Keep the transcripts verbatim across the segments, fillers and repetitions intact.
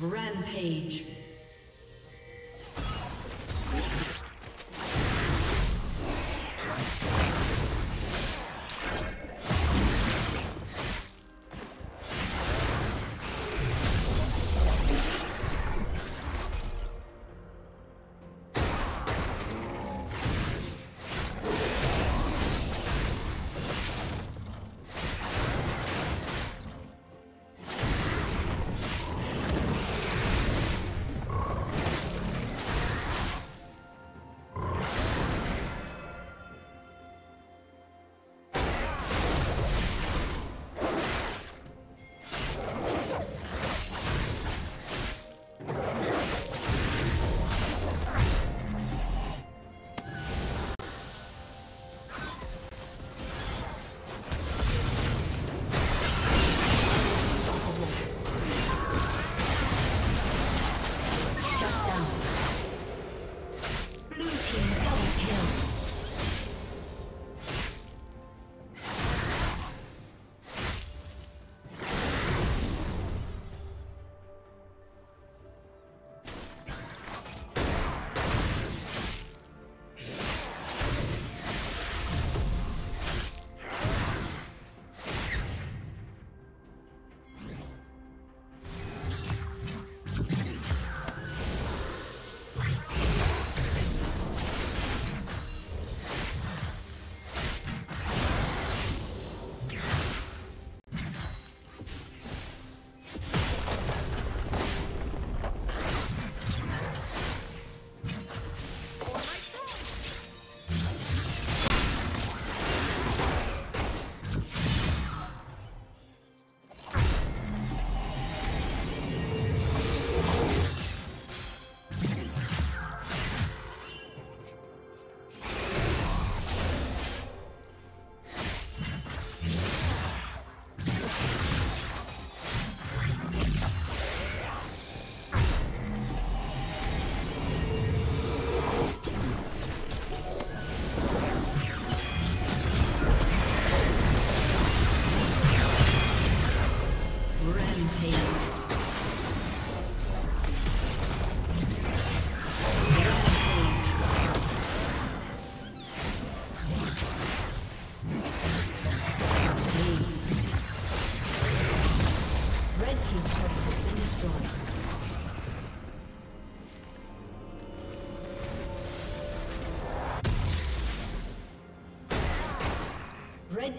Rampage. Red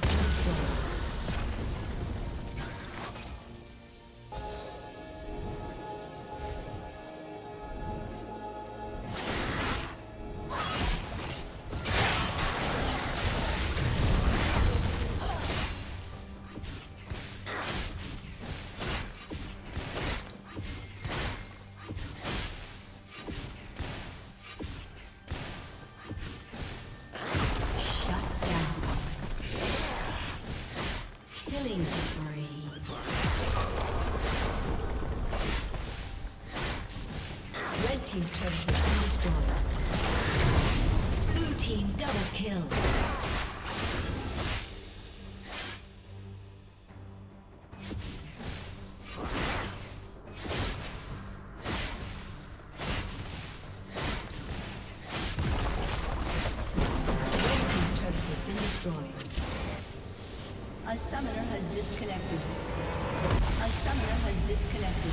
been destroyed. team's turret has been destroyed. Blue team double kill. A summoner has disconnected. A summoner has disconnected.